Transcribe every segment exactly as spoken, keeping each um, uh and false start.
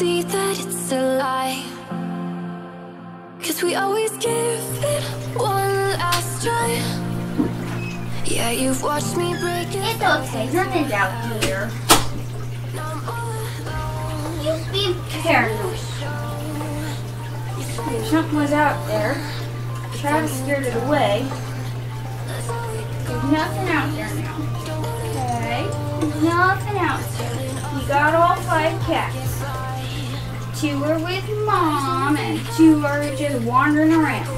see that it's a lie, 'cause we always give it one last try. Yeah, you've watched me break it. It's okay, nothing's out here. You've been paranoid. The chunk was out there. Travis scared it away. There's nothing out there now. Okay? There's nothing out there. We got all five cats. Two are with Mom, and two are just wandering around.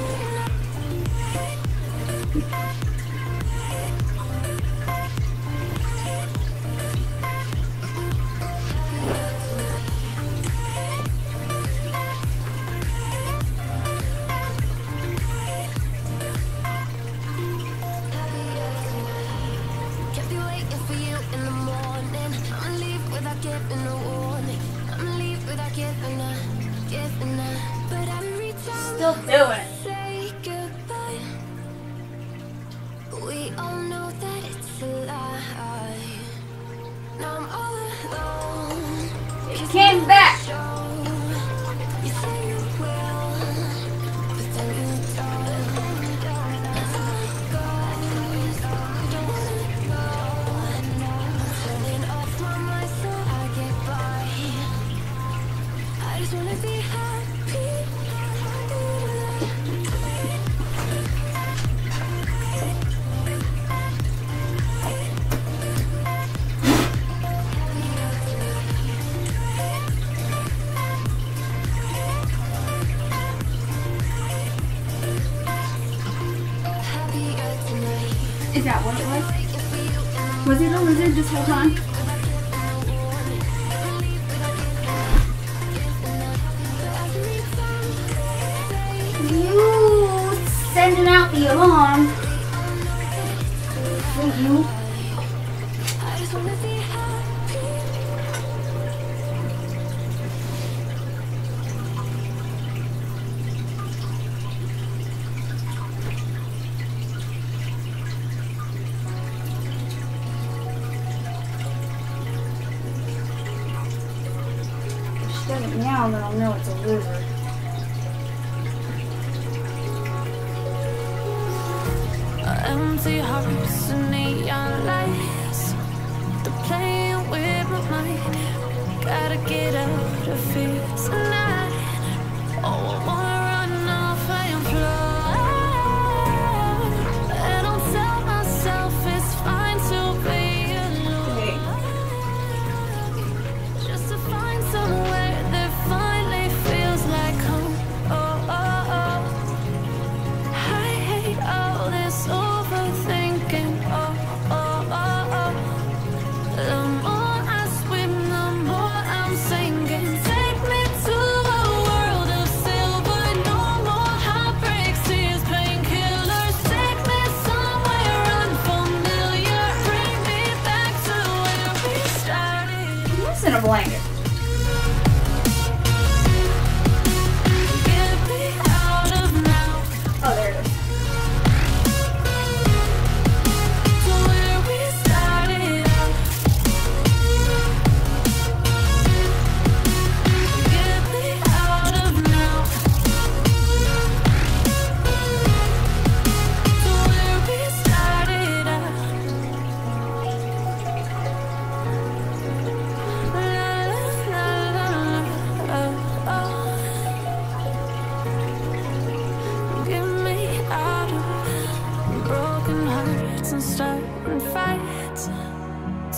Still do it. Say goodbye. We all know that it's a lie. Now I'm all alone. It came back. You say you will, but then you don't. I just wanna be happy. Is that what it was? Was it a lizard? Just hold on. You sending out the alarm. Thank you. I just wanna be now that I'll know it's a lizard. Empty hearts and neon lights, they're playing with my mind. Gotta get out of here tonight. Oh, I wanna run off and fly. And I'll tell myself it's fine to be alone, okay. Just to find someone in a blanket. Oh, there it is.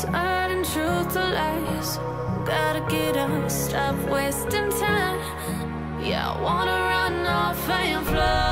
Turning truth to lies. Gotta get up, stop wasting time. Yeah, I wanna run off and fly.